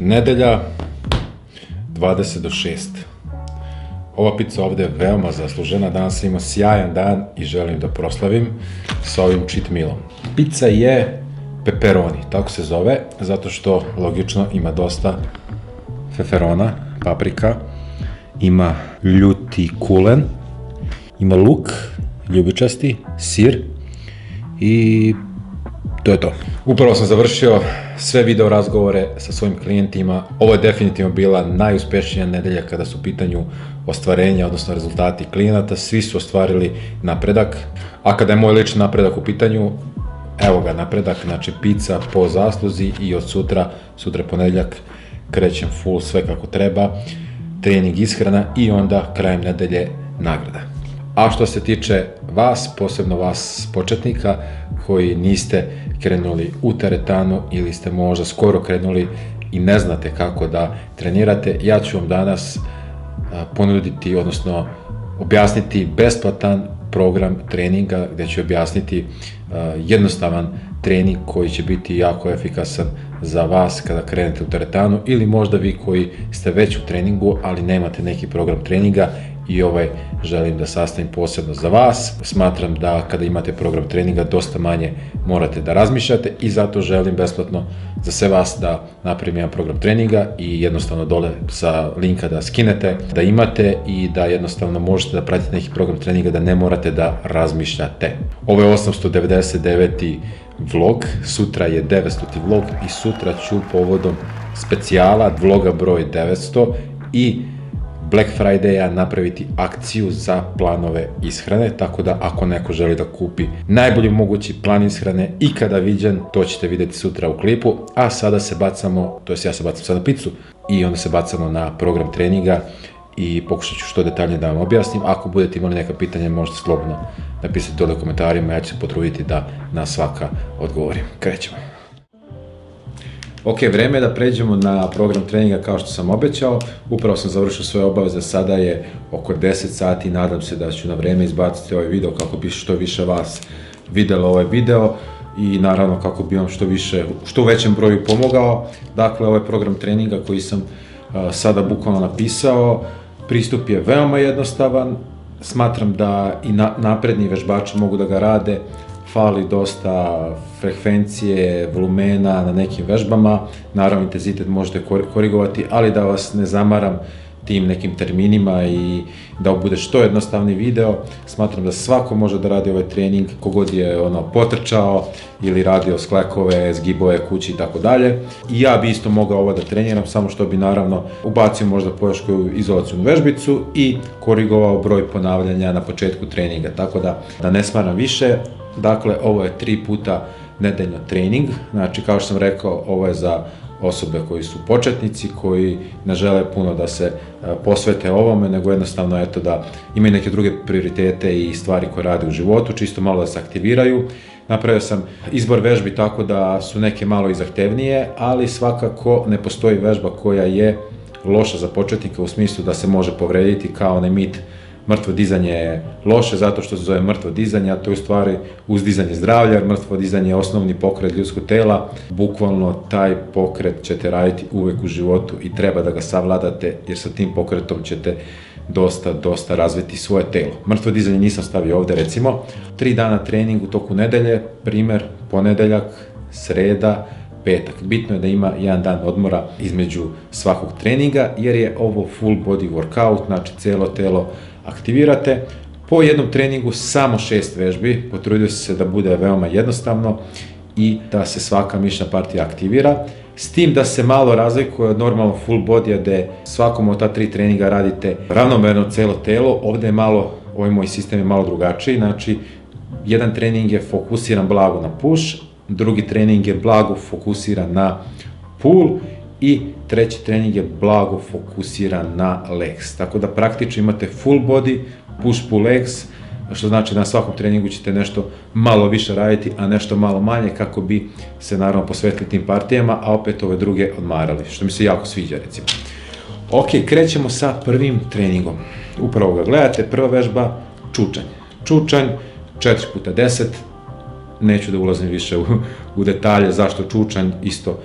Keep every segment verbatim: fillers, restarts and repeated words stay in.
Nedelja, dvadeset do šest. Ova pizza ovde je veoma zaslužena, danas ima sjajan dan i želim da proslavim sa ovim cheat mealom. Pizza je pepperoni, tako se zove, zato što logično ima dosta feferona, paprika, ima ljuti kulen, ima luk, ljubičasti, sir i to je to. Upravo sam završio sve video razgovore sa svojim klijentima. Ovo je definitivno bila najuspešnija nedelja kada su u pitanju ostvarenja, odnosno rezultati klijenata. Svi su ostvarili napredak. A kada je moj lični napredak u pitanju, evo ga napredak, znači pizza po zasluzi i od sutra, sutra ponedeljak, krećem full sve kako treba, trening, ishrana i onda krajem nedelje nagrada. A što se tiče vas, posebno vas početnika koji niste krenuli u teretanu ili ste možda skoro krenuli i ne znate kako da trenirate, ja ću vam danas ponuditi, odnosno objasniti besplatan program treninga gde ću objasniti jednostavan trening koji će biti jako efikasan za vas kada krenete u teretanu ili možda vi koji ste već u treningu ali nemate neki program treninga i ovaj želim da sastavim posebno za vas. Smatram da kada imate program treninga dosta manje morate da razmišljate i zato želim besplatno za sve vas da napravim jedan program treninga i jednostavno dole sa linka da skinete, da imate i da jednostavno možete da pratite neki program treninga da ne morate da razmišljate. Ovo je osamsto devedeset deveti vlog, sutra je devetstoti vlog i sutra ću povodom specijala vloga broj devetsto i Black Friday-a napraviti akciju za planove ishrane, tako da ako neko želi da kupi najbolji mogući plan ishrane ikada viđen, to ćete vidjeti sutra u klipu, a sada se bacamo, to jest ja se bacam sada na picu i onda se bacamo na program treninga i pokušat ću što detaljnije da vam objasnim. Ako budete imali neka pitanja možete slobodno napisati dole u komentarima, ja ću se potruditi da na svaka odgovorim. Krećemo. Ok, vreme je da pređemo na program treninga kao što sam obećao, upravo sam završio svoje obaveze, sada je oko deset sati i nadam se da ću na vreme izbaciti ovaj video kako bi što više vas videlo ovaj video i naravno kako bi vam što više, što u većem broju pomogao. Dakle, ovaj program treninga koji sam sada bukvalno napisao, pristup je veoma jednostavan, smatram da i napredni vežbači mogu da ga rade, fali dosta frekvencije, volumena na nekim vežbama, naravno intenzitet možete korigovati, ali da vas ne zamaram tim nekim terminima i da bude što jednostavni video, smatram da svako može da radi ovaj trening, kogod je potrčao ili radio sklekove, zgibove, kući i tako dalje. I ja bi isto mogao ovo da treniram, samo što bi naravno ubacio možda po još koju izolacionu vežbicu i korigovao broj ponavljanja na početku treninga, tako da da ne smaram više. Dakle, ovo je tri puta nedeljno trening, znači kao što sam rekao, ovo je za osobe koji su početnici, koji ne žele puno da se posvete ovome, nego jednostavno eto da imaju neke druge prioritete i stvari koje rade u životu, čisto malo da se aktiviraju. Napravio sam izbor vežbi tako da su neke malo i zahtevnije, ali svakako ne postoji vežba koja je loša za početnika u smislu da se može povrediti kao onaj mit mrtvo dizanje je loše zato što se zove mrtvo dizanje, a to je u stvari uzdizanje zdravlja, jer mrtvo dizanje je osnovni pokret ljudskog tela. Bukvalno taj pokret ćete raditi uvek u životu i treba da ga savladate, jer sa tim pokretom ćete dosta, dosta razviti svoje telo. Mrtvo dizanje nisam stavio ovde, recimo. Tri dana trening u toku nedelje, primer, ponedeljak, sreda, petak. Bitno je da ima jedan dan odmora između svakog treninga, jer je ovo full body workout, znači celo telo aktivirate. Po jednom treningu samo šest vežbi, potrudio sam se da bude veoma jednostavno i da se svaka mišićna partija aktivira, s tim da se malo razlikuje od normalno full bodija gde svakom od ta tri treninga radite ravnomerno celo telo, ovde je malo, ovaj moj sistem je malo drugačiji, znači jedan trening je fokusiran blago na push, drugi trening je blago fokusiran na pull i treći trening je blago fokusiran na legs, tako da praktično imate full body, push, pull, legs, što znači da na svakom treningu ćete nešto malo više raditi, a nešto malo manje kako bi se naravno posvetili tim partijama, a opet ove druge odmarali, što mi se jako sviđa recimo. Ok, krećemo sa prvim treningom, upravo ga gledate, prva vežba, čučanj, čučanj, četiri puta deset, Neću da ulazim više u, u detalje zašto čučanj, isto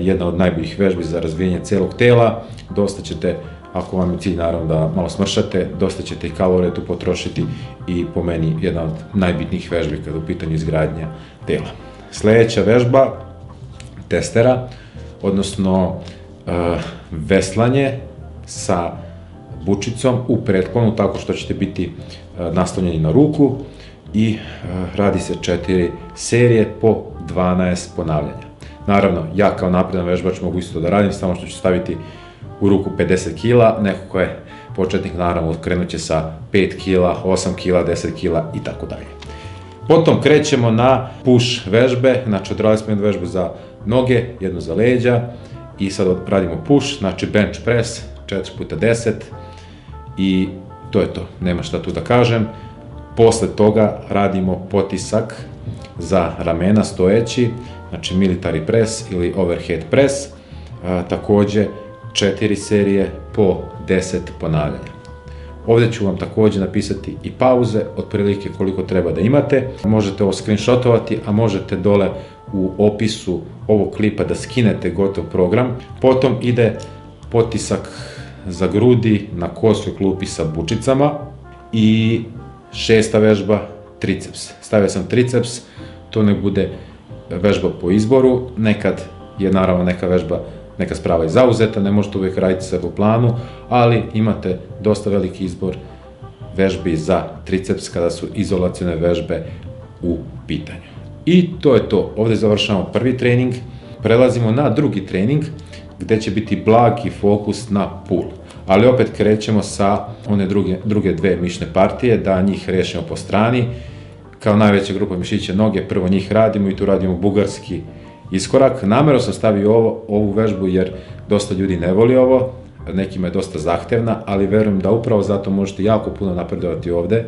jedna od najboljih vežbi za razvijenje celog tela. Dosta ćete, ako vam je cilj naravno da malo smršate, dosta ćete i kalorije tu potrošiti i po meni jedna od najbitnijih vežbi kada je u pitanju izgradnja tela. Sledeća vežba testera, odnosno veslanje sa bučicom u pretklonu, tako što ćete biti naslonjeni na ruku i radi se četiri serije po dvanaest ponavljanja. Naravno, ja kao napredan vežbač mogu isto da radim, samo što ću staviti u ruku pedeset kilograma, neko ko je početnik naravno krenut će sa pet kilograma, osam kilograma, deset kilograma i tako dalje. Potom krećemo na push vežbe, znači odradili smo jednu vežbu za noge, jednu za leđa i sad radimo push, znači bench press, četiri puta deset i to je to, nema šta tu da kažem. Posle toga radimo potisak za ramena stojeći, znači military press ili overhead press, takođe četiri serije po deset ponavljanja. Ovde ću vam takođe napisati i pauze, otprilike koliko treba da imate. Možete ovo screenshotovati, a možete dole u opisu ovog klipa da skinete gotov program. Potom ide potisak za grudi na kosoj klupi sa bučicama i šesta vežba, triceps. Stavio sam triceps, to nek bude vežba po izboru, nekad je naravno neka vežba neka sprava i zauzeta, ne možete uvijek raditi sve po planu, ali imate dosta veliki izbor vežbi za triceps kada su izolacione vežbe u pitanju. I to je to, ovde završavamo prvi trening, prelazimo na drugi trening gde će biti blagi fokus na pull. Ali opet krećemo sa one druge dve mišne partije, da njih rešimo po strani. Kao najveća grupa mišića noge, prvo njih radimo i tu radimo bugarski iskorak. Namerno sam stavio ovu vežbu jer dosta ljudi ne voli ovo, nekima je dosta zahtevna, ali verujem da upravo zato možete jako puno napredovati ovde,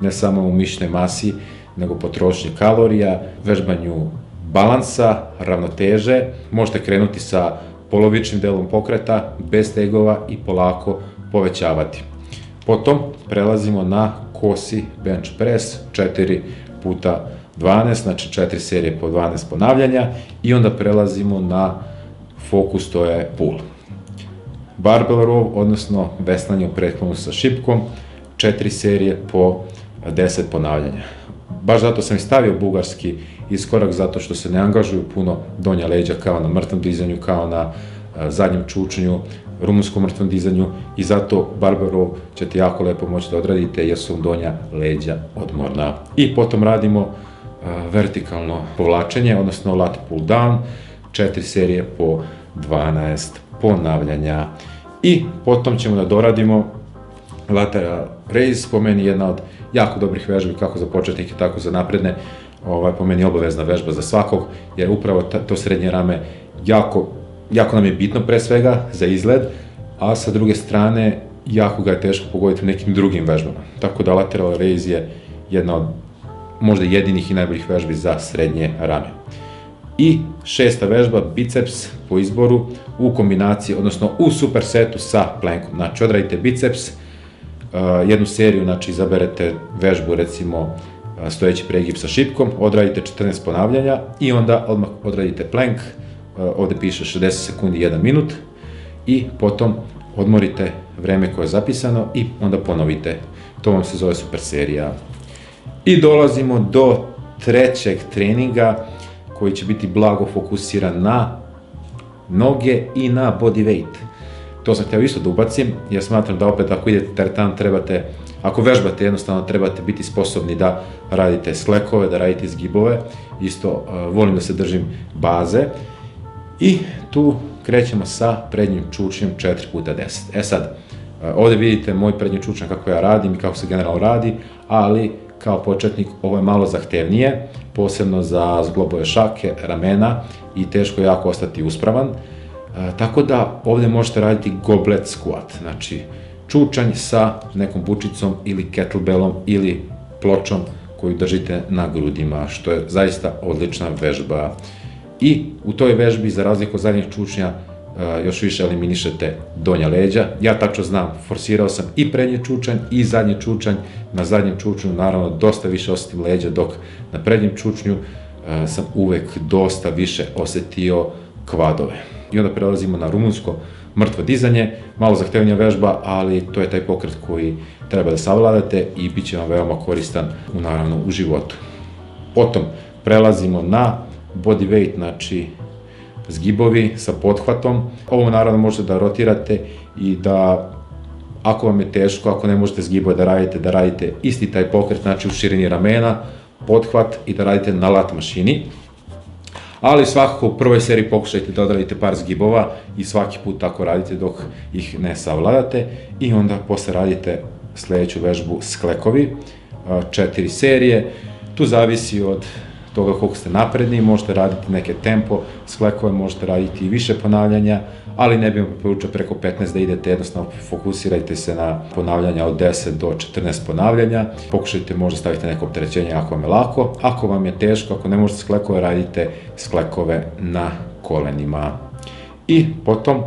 ne samo u mišnoj masi, nego potrošnji kalorija, vežbanju balansa, ravnoteže. Možete krenuti sa polovičnim delom pokreta, bez tegova i polako povećavati. Potom prelazimo na kosi bench press, četiri puta dvanaest, znači četiri serije po dvanaest ponavljanja i onda prelazimo na fokus, to je pull. Barbell row, odnosno veslanje u pretklonu sa šipkom, četiri serije po deset ponavljanja. Baš zato sam i stavio bugarski iskorak, zato što se ne angažuju puno donja leđa kao na mrtvom dizanju, kao na zadnjem čučanju, rumunskom mrtvom dizanju i zato barbell row ćete jako lepo moći da odradite jer su donja leđa odmorna. I potom radimo vertikalno povlačenje, odnosno lat pull down, četiri serije po dvanaest ponavljanja. I potom ćemo da doradimo lateral raise, po meni jedna od jako dobrih vežbi kako za početnike, tako za napredne, po meni obavezna vežba za svakog, jer upravo to srednje rame jako nam je bitno pre svega za izgled, a sa druge strane jako ga je teško pogoditi u nekim drugim vežbama. Tako da lateral raise je jedna od možda jedinih i najboljih vežbi za srednje rame. I šesta vežba, biceps po izboru u kombinaciji, odnosno u supersetu sa plankom. Znači odradite biceps, jednu seriju, znači izaberete vežbu recimo stojeći pregib sa šipkom, odradite četrnaest ponavljanja i onda odmah odradite plank, ovde piše šezdeset sekundi jedan minut i potom odmorite vreme koje je zapisano i onda ponovite, to vam se zove super serija. I dolazimo do trećeg treninga koji će biti blago fokusiran na noge i na body weight. To sam htio isto da ubacim, ja smatram da opet ako idete teretan trebate, ako vežbate jednostavno trebate biti sposobni da radite slekove, da radite izgibove, isto volim da se držim baze i tu krećemo sa prednjim čučnjem četiri puta deset. E sad, ovde vidite moj prednji čučnjem kako ja radim i kako se generalno radi, ali kao početnik ovo je malo zahtevnije, posebno za zglobove šake, ramena i teško je jako ostati uspravan. Tako da ovde možete raditi goblet squat, znači čučanj sa nekom bučicom ili kettlebellom ili pločom koju držite na grudima, što je zaista odlična vežba. I u toj vežbi, za razliku od zadnjih čučnja, još više eliminišete donja leđa. Ja tačno znam, forsirao sam i prednji čučanj i zadnji čučanj. Na zadnjem čučnju naravno dosta više osjetim leđa, dok na prednjem čučnju sam uvek dosta više osjetio kvadove. I onda prelazimo na rumunsko mrtvo dizanje, malo zahtevnija vežba, ali to je taj pokret koji treba da savladate i bit će vam veoma koristan naravno u životu. Potom prelazimo na bodyweight, znači zgibovi sa pothvatom. Ovo naravno možete da rotirate i da, ako vam je teško, ako ne možete zgibove da radite, da radite isti taj pokret, znači u širini ramena, pothvat i da radite na lat mašini. Ali svakako u prvoj seriji pokušajte da odradite par zgibova i svaki put tako radite dok ih ne savladate i onda posle radite sledeću vežbu sklekovi, četiri serije. Tu zavisi od toga koliko ste napredni, možete raditi neke tempo sklekove, možete raditi i više ponavljanja, ali ne bih vam preporučio preko petnaest da idete, jednostavno fokusirajte se na ponavljanja od deset do četrnaest ponavljanja, pokušajte možda staviti neko opterećenje ako vam je lako, ako vam je teško, ako ne možete sklekove, radite sklekove na kolenima. I potom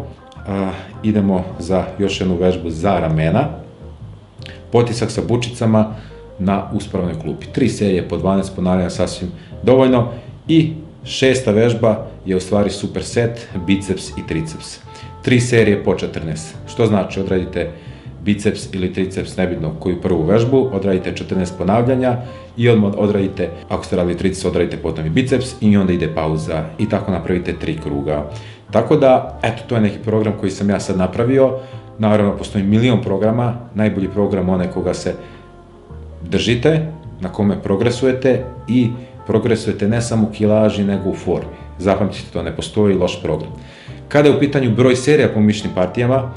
a, idemo za još jednu vežbu za ramena, potisak sa bučicama na uspravnoj klupi. Tri serije po dvanaest ponavljanja sasvim dovoljno i šesta vežba je u stvari superset, biceps i triceps. Tri serije po četrnaest, što znači odradite biceps ili triceps, nebitno koju prvu vežbu, odradite četrnaest ponavljanja i odmah odradite, ako ste radili triceps, odradite potom i biceps i onda ide pauza i tako napravite tri kruga. Tako da, eto, to je neki program koji sam ja sad napravio. Naravno, postoji milion programa, najbolji program onaj koga se držite, na kome progresujete i progresujete ne samo u kilaži, nego u formi. Zapamtite to, ne postoji loš program. Kada je u pitanju broj serija po mišnim partijama,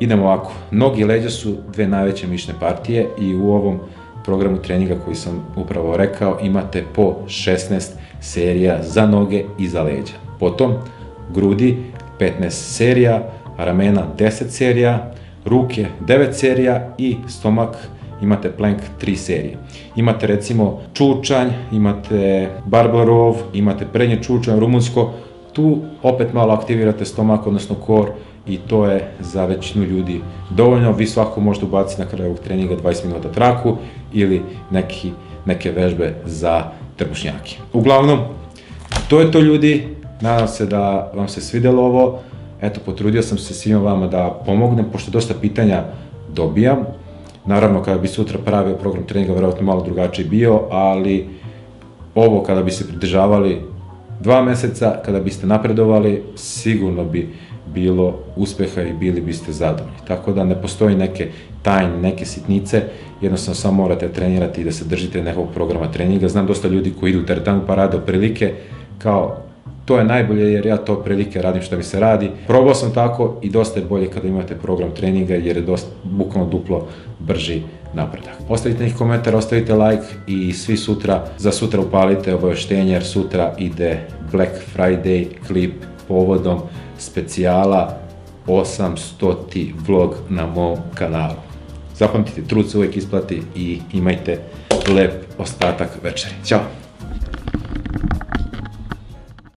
idemo ovako. Noge i leđa su dve najveće mišne partije i u ovom programu treninga koji sam upravo rekao imate po šesnaest serija za noge i za leđa. Potom grudi petnaest serija, ramena deset serija, ruke devet serija i stomak imate plank tri serije. Imate recimo čučanj, imate barbarov, imate prednje čučanj, rumunsko, tu opet malo aktivirate stomak, odnosno kor i to je za većinu ljudi dovoljno. Vi svakako možete ubaciti na kraju ovog treninga dvadeset minuta traku ili neke vežbe za trbušnjake. Uglavnom, to je to ljudi, nadam se da vam se svidelo ovo, eto potrudio sam se svima vama da pomognem, pošto dosta pitanja dobijam. Naravno, kada bi sutra pravio program treninga, verovatno malo drugačiji bio, ali ovo kada bi se pridržavali dva meseca, kada biste napredovali, sigurno bi bilo uspeha i bili biste zadovoljni. Tako da ne postoji neke tajne, neke sitnice, jednostavno samo morate trenirati i da se držite nekog programa treninga. Znam dosta ljudi koji idu u teretanu pa rade otprilike kao to je najbolje jer ja to otprilike radim što mi se radi. Probao sam tako i dosta je bolje kada imate program treninga jer je bukvalno duplo brži napredak. Ostavite neki komentar, ostavite like i svi sutra, za sutra upalite obaveštenje jer sutra ide Black Friday klip povodom specijala osamstoti vlog na mom kanalu. Zapamtite, trud se uvijek isplati i imajte lep ostatak večeri. Ćao!